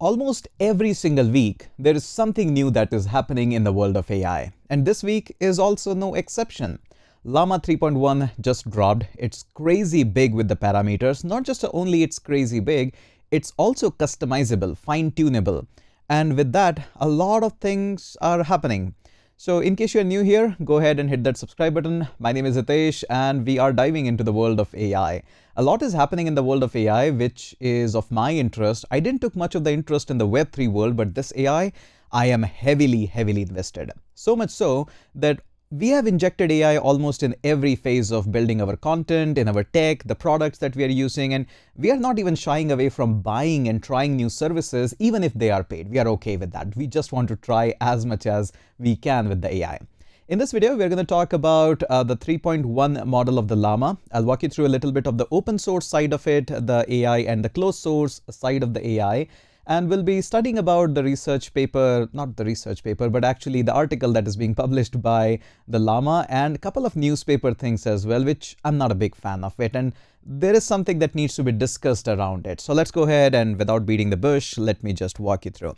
Almost every single week, there is something new that is happening in the world of AI. And this week is also no exception. Llama 3.1 just dropped. It's crazy big with the parameters. Not just only it's crazy big, it's also customizable, fine-tunable. And with that, a lot of things are happening. So in case you're new here, go ahead and hit that subscribe button. My name is Hitesh and we are diving into the world of AI. A lot is happening in the world of AI, which is of my interest. I didn't take much of the interest in the Web3 world, but this AI, I am heavily, heavily invested. So much so that we have injected AI almost in every phase of building our content, in our tech, the products that we are using, and we are not even shying away from buying and trying new services, even if they are paid. We are okay with that. We just want to try as much as we can with the AI. In this video, we're going to talk about the 3.1 model of the Llama. I'll walk you through a little bit of the open source side of it, the AI and the closed source side of the AI. And we'll be studying about the research paper, not the research paper, but actually the article that is being published by the Llama and a couple of newspaper things as well, which I'm not a big fan of it. And there is something that needs to be discussed around it. So let's go ahead and without beating the bush, let me just walk you through.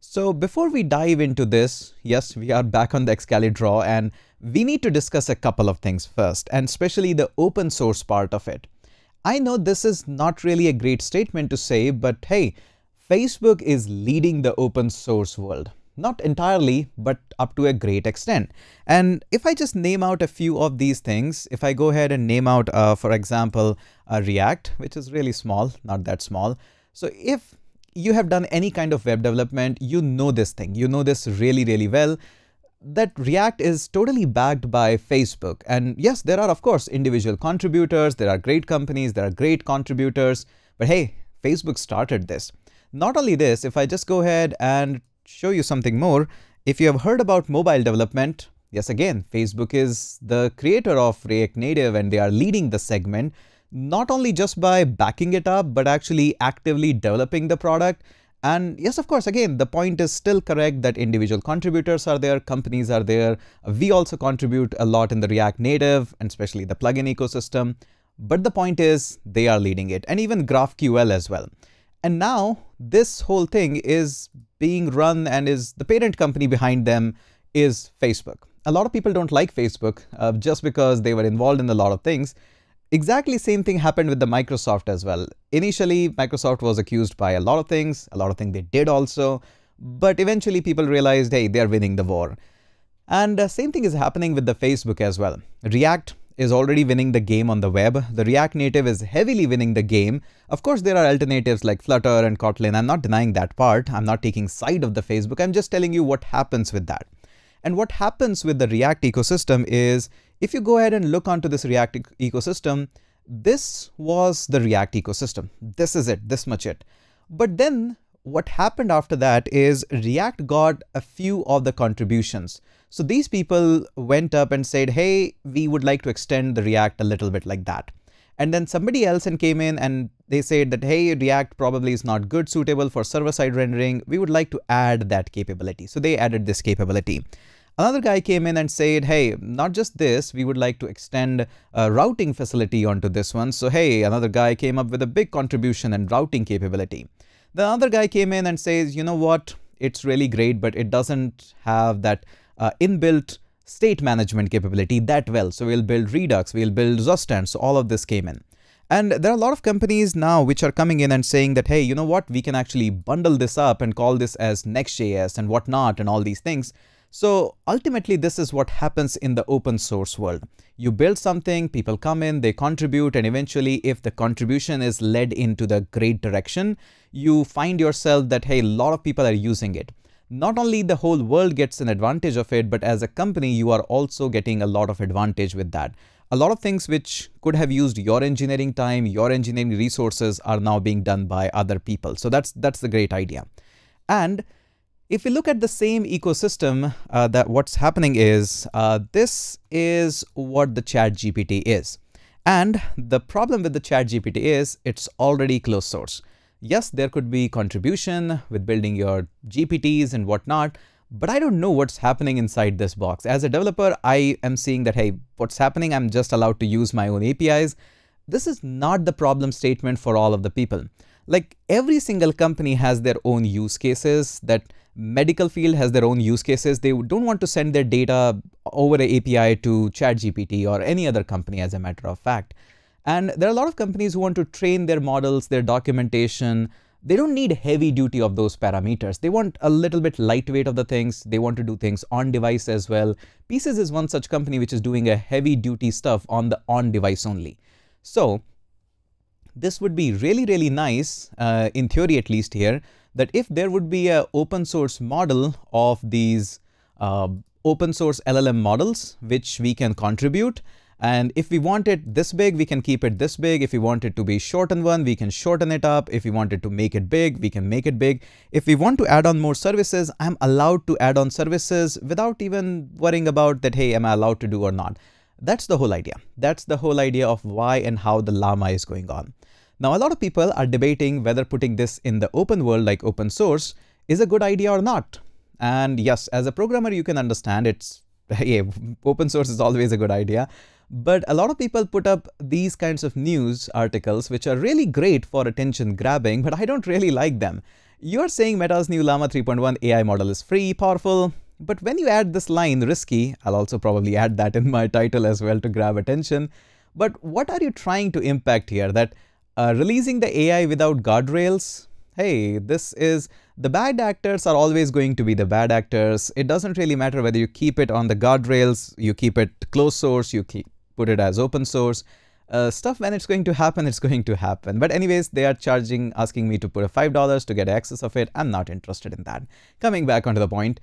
So before we dive into this, yes, we are back on the Excalibur and we need to discuss a couple of things first, and especially the open source part of it. I know this is not really a great statement to say, but hey, Facebook is leading the open source world. Not entirely, but up to a great extent. And if I just name out a few of these things, if I go ahead and name out, for example, React, which is really small, not that small. So if you have done any kind of web development, you know this thing, you know this really, really well, that React is totally backed by Facebook. And yes, there are, of course, individual contributors, there are great companies, there are great contributors, but hey, Facebook started this. Not only this, if I just go ahead and show you something more, if you have heard about mobile development, yes, again, Facebook is the creator of React Native and they are leading the segment. Not only just by backing it up, but actually actively developing the product. And yes, of course, again, the point is still correct that individual contributors are there, companies are there. We also contribute a lot in the React Native and especially the plugin ecosystem. But the point is they are leading it, and even GraphQL as well. And now this whole thing is being run and is the parent company behind them is Facebook. A lot of people don't like Facebook just because they were involved in a lot of things. Exactly same thing happened with the Microsoft as well. Initially, Microsoft was accused by a lot of things they did also, but eventually people realized, hey, they're winning the war. And same thing is happening with the Facebook as well. React is already winning the game on the web. The React Native is heavily winning the game. Of course, there are alternatives like Flutter and Kotlin. I'm not denying that part. I'm not taking side of the Facebook. I'm just telling you what happens with that. And what happens with the React ecosystem is, if you go ahead and look onto this React ecosystem, this was the React ecosystem. This is it, this much it. But then what happened after that is React got a few of the contributions. So these people went up and said, hey, we would like to extend the React a little bit like that. And then somebody else came in and they said that, hey, React probably is not good, suitable for server-side rendering. We would like to add that capability. So they added this capability. Another guy came in and said, hey, not just this, we would like to extend a routing facility onto this one. So hey, another guy came up with a big contribution and routing capability. The other guy came in and says, you know what, it's really great, but it doesn't have that inbuilt state management capability that well. So we'll build Redux, we'll build Zostand. So all of this came in. And there are a lot of companies now which are coming in and saying that, hey, you know what, we can actually bundle this up and call this as Next.js and whatnot and all these things. So ultimately, this is what happens in the open source world. You build something, people come in, they contribute, and eventually if the contribution is led into the great direction, you find yourself that, hey, a lot of people are using it. Not only the whole world gets an advantage of it, but as a company, you are also getting a lot of advantage with that. A lot of things which could have used your engineering time, your engineering resources are now being done by other people. So that's the great idea. And if you look at the same ecosystem, that what's happening is, this is what the ChatGPT is. And the problem with the ChatGPT is it's already closed source. Yes, there could be contribution with building your GPTs and whatnot, but I don't know what's happening inside this box. As a developer, I am seeing that, hey, what's happening? I'm just allowed to use my own APIs. This is not the problem statement for all of the people. Like every single company has their own use cases, that medical field has their own use cases. They don't want to send their data over an API to ChatGPT or any other company, as a matter of fact. And there are a lot of companies who want to train their models, their documentation. They don't need heavy duty of those parameters. They want a little bit lightweight of the things. They want to do things on device as well. Pieces is one such company which is doing a heavy duty stuff on the on device only. So this would be really, really nice, in theory at least here, that if there would be an open source model of these open source LLM models, which we can contribute. And if we want it this big, we can keep it this big. If we want it to be shortened one, we can shorten it up. If we wanted to make it big, we can make it big. If we want to add on more services, I'm allowed to add on services without even worrying about that, hey, am I allowed to do or not? That's the whole idea. That's the whole idea of why and how the Llama is going on. Now, a lot of people are debating whether putting this in the open world, like open source, is a good idea or not. And yes, as a programmer, you can understand it's, hey, open source is always a good idea. But a lot of people put up these kinds of news articles, which are really great for attention grabbing, but I don't really like them. You're saying Meta's new Llama 3.1 AI model is free, powerful, but when you add this line, risky, I'll also probably add that in my title as well to grab attention. But what are you trying to impact here? That releasing the AI without guardrails? Hey, this is, the bad actors are always going to be the bad actors. It doesn't really matter whether you keep it on the guardrails, you keep it closed source, you keep put it as open source. Stuff when it's going to happen, it's going to happen. But anyways, they are charging, asking me to put a $5 to get access of it. I'm not interested in that. Coming back onto the point.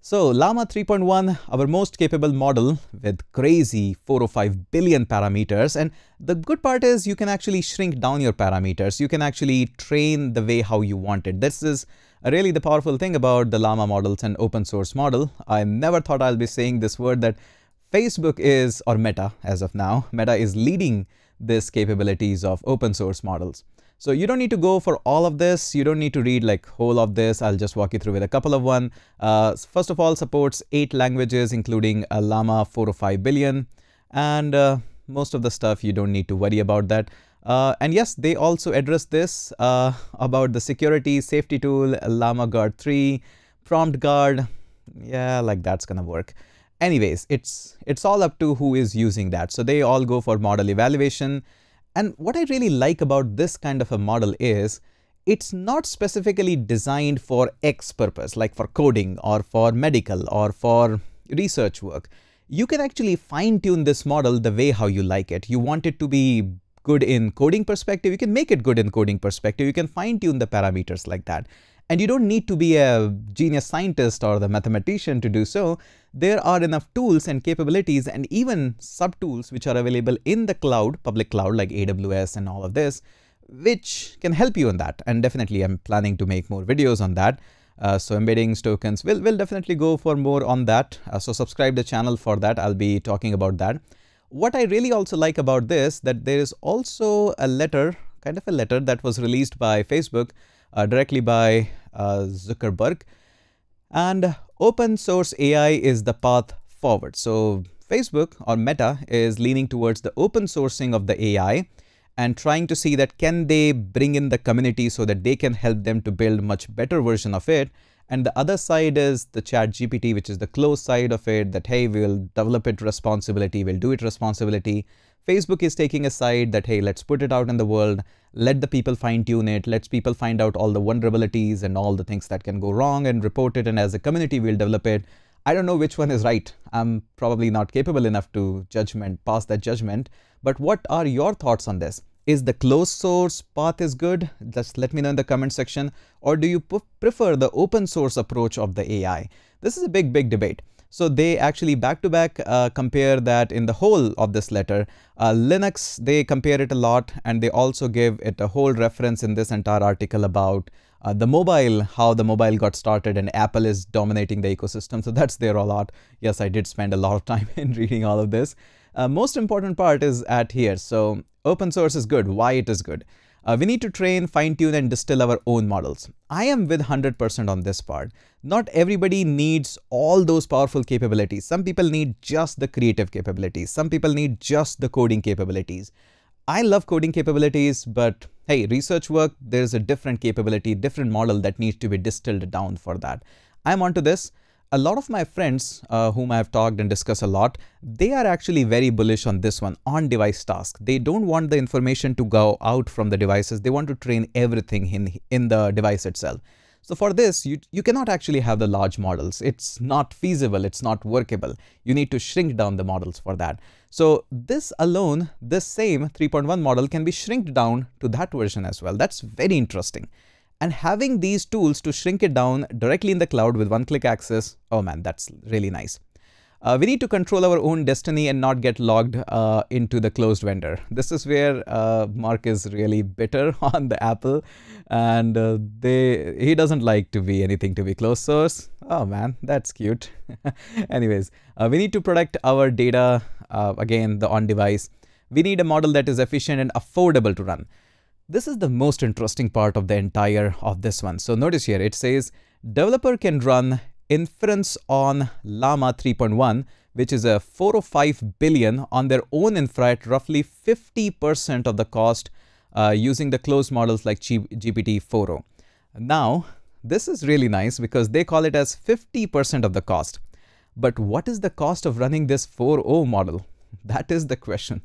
So Llama 3.1, our most capable model with crazy 405 billion parameters. And the good part is you can actually shrink down your parameters. You can actually train the way how you want it. This is really the powerful thing about the Llama models and open source model. I never thought I'll be saying this word, that Facebook is, or Meta as of now, Meta is leading this capabilities of open source models. So you don't need to go for all of this. You don't need to read like whole of this. I'll just walk you through with a couple of one. First of all, supports 8 languages, including Llama 405 billion. And most of the stuff, you don't need to worry about that. And yes, they also address this about the security, safety tool, Llama Guard 3, Prompt Guard. Yeah, like that's gonna work. Anyways, it's all up to who is using that. So they all go for model evaluation. And what I really like about this kind of a model is it's not specifically designed for X purpose, like for coding or for medical or for research work. You can actually fine tune this model the way how you like it. You want it to be good in coding perspective, you can make it good in coding perspective. You can fine tune the parameters like that. And you don't need to be a genius scientist or the mathematician to do so. There are enough tools and capabilities and even sub-tools which are available in the cloud, public cloud like AWS and all of this, which can help you in that. And definitely I'm planning to make more videos on that. So embeddings, tokens, we'll definitely go for more on that. So subscribe the channel for that. I'll be talking about that. What I really also like about this, that there is also a letter, kind of a letter that was released by Facebook, directly by Zuckerberg, and open source AI is the path forward. So Facebook or Meta is leaning towards the open sourcing of the AI and trying to see that can they bring in the community so that they can help them to build much better version of it. And the other side is the ChatGPT, which is the closed side of it, that hey, we'll develop it responsibility, we'll do it responsibility. Facebook is taking a side that, hey, let's put it out in the world, let the people fine tune it, let people find out all the vulnerabilities and all the things that can go wrong and report it, and as a community we'll develop it. I don't know which one is right. I'm probably not capable enough to pass that judgment. But what are your thoughts on this? Is the closed source path is good? Just let me know in the comment section. Or do you prefer the open source approach of the AI? This is a big, big debate. So they actually back-to-back compare that in the whole of this letter. Linux, they compare it a lot, and they also give it a whole reference in this entire article about the mobile, how the mobile got started, and Apple is dominating the ecosystem. So that's there a lot. Yes, I did spend a lot of time in reading all of this. Most important part is at here. So open source is good, why it is good. We need to train, fine-tune, and distill our own models. I am with 100% on this part. Not everybody needs all those powerful capabilities. Some people need just the creative capabilities. Some people need just the coding capabilities. I love coding capabilities, but hey, research work, there's a different capability, different model that needs to be distilled down for that. I'm onto this. A lot of my friends whom I've talked and discussed a lot, they are actually very bullish on this one, on-device task. They don't want the information to go out from the devices. They want to train everything in the device itself. So for this, you cannot actually have the large models. It's not feasible. It's not workable. You need to shrink down the models for that. So this alone, this same 3.1 model can be shrinked down to that version as well. That's very interesting. And having these tools to shrink it down directly in the cloud with one-click access, oh man, that's really nice. We need to control our own destiny and not get logged into the closed vendor. This is where Mark is really bitter on the Apple, and he doesn't like to be anything to be closed source. Oh man, that's cute. Anyways, we need to protect our data, again, the on-device. We need a model that is efficient and affordable to run. This is the most interesting part of the entire of this one. So notice here, it says developer can run inference on Llama 3.1, which is a 405 billion on their own infra at roughly 50% of the cost using the closed models like GPT-4o. Now, this is really nice because they call it as 50% of the cost. But what is the cost of running this 4.0 model? That is the question.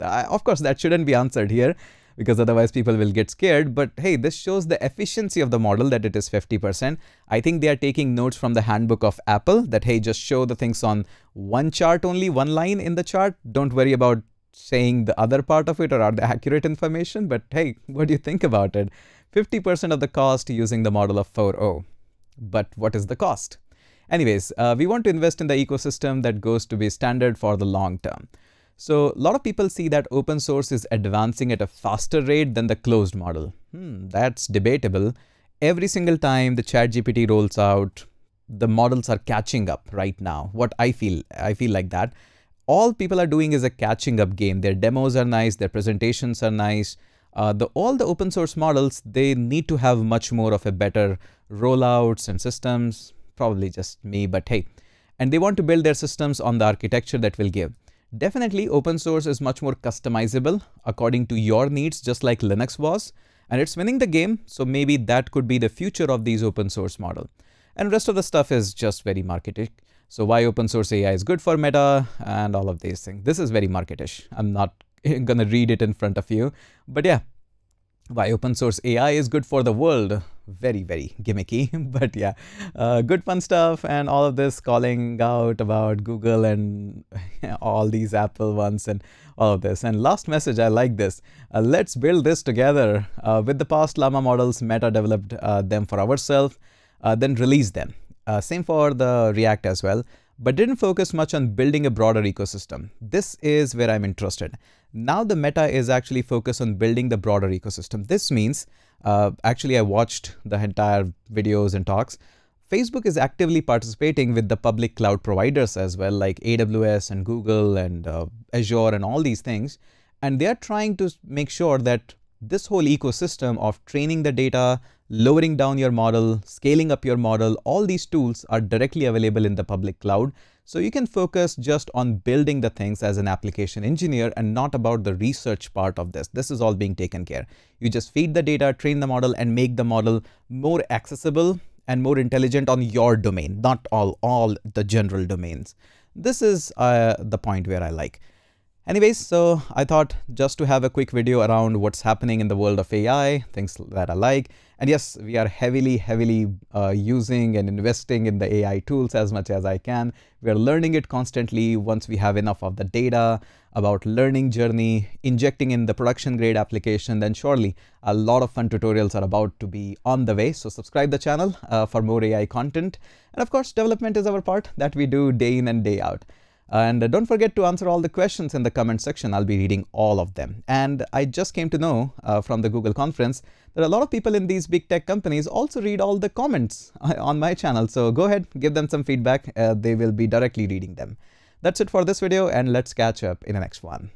Of course, that shouldn't be answered here, because otherwise people will get scared. But hey, this shows the efficiency of the model that it is 50%. I think they are taking notes from the handbook of Apple that, hey, just show the things on one chart only, one line in the chart. Don't worry about saying the other part of it or are the accurate information. But hey, what do you think about it? 50% of the cost using the model of 4.0. But what is the cost? Anyways, we want to invest in the ecosystem that goes to be standard for the long term. So a lot of people see that open source is advancing at a faster rate than the closed model. That's debatable. Every single time the ChatGPT rolls out, the models are catching up right now. What I feel like that. All people are doing is a catching up game. Their demos are nice. Their presentations are nice. All the open source models, they need to have much more of a better rollouts and systems. Probably just me, but hey. And they want to build their systems on the architecture that will give. Definitely, open source is much more customizable according to your needs, just like Linux was, and it's winning the game. So maybe that could be the future of these open source model, and rest of the stuff is just very marketish. So why open source AI is good for Meta and all of these things. This is very marketish. I'm not gonna read it in front of you, but yeah, why open source AI is good for the world. Very, very gimmicky, but yeah, good fun stuff and all of this calling out about Google and all these Apple ones and all of this. And last message, I like this. Let's build this together. With the past Llama models, Meta developed them for ourselves, then released them. Same for the React as well, but didn't focus much on building a broader ecosystem. This is where I'm interested. Now the Meta is actually focused on building the broader ecosystem. This means, actually I watched the entire videos and talks. Facebook is actively participating with the public cloud providers as well, like AWS and Google and Azure and all these things. And they're trying to make sure that this whole ecosystem of training the data, lowering down your model, scaling up your model, all these tools are directly available in the public cloud. So you can focus just on building the things as an application engineer and not about the research part of this. This is all being taken care. You just feed the data, train the model, and make the model more accessible and more intelligent on your domain, not all the general domains. This is the point where I like. Anyways, so I thought just to have a quick video around what's happening in the world of AI, things that I like. And yes, we are heavily using and investing in the AI tools as much as I can. We are learning it constantly once we have enough of the data about learning journey, injecting in the production grade application, then surely a lot of fun tutorials are about to be on the way. So subscribe the channel for more AI content. And of course, development is our part that we do day in and day out. And don't forget to answer all the questions in the comment section. I'll be reading all of them. And I just came to know from the Google conference that a lot of people in these big tech companies also read all the comments on my channel. So go ahead, give them some feedback. They will be directly reading them. That's it for this video, and let's catch up in the next one.